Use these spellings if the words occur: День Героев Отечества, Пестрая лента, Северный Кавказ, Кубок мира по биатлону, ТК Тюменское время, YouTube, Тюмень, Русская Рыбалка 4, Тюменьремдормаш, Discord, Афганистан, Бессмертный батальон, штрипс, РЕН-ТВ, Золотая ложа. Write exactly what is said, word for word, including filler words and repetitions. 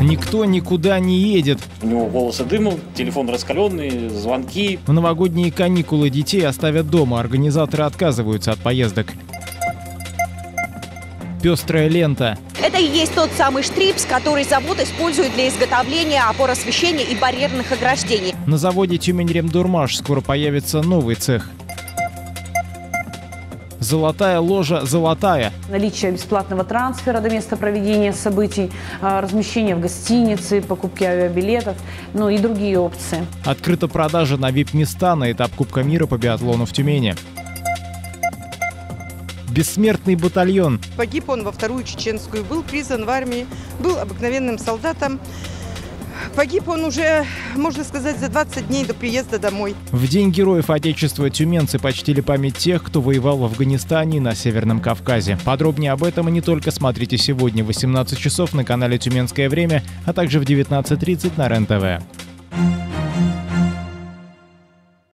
Никто никуда не едет. У него волосы дымом, телефон раскаленный, звонки. В новогодние каникулы детей оставят дома. Организаторы отказываются от поездок. Пестрая лента. Это и есть тот самый штрипс, который завод использует для изготовления опор освещения и барьерных ограждений. На заводе «Тюменьремдормаш» скоро появится новый цех. Золотая ложа «Золотая». Наличие бесплатного трансфера до места проведения событий, размещение в гостинице, покупки авиабилетов, ну и другие опции. Открыта продажа на вип-места на этап Кубка мира по биатлону в Тюмени. Бессмертный батальон. Погиб он во Вторую Чеченскую, был призван в армии, был обыкновенным солдатом. Погиб он уже, можно сказать, за двадцать дней до приезда домой. В День Героев Отечества тюменцы почтили память тех, кто воевал в Афганистане и на Северном Кавказе. Подробнее об этом и не только смотрите сегодня в восемнадцать часов на канале «Тюменское время», а также в девятнадцать тридцать на РЕН-ТВ.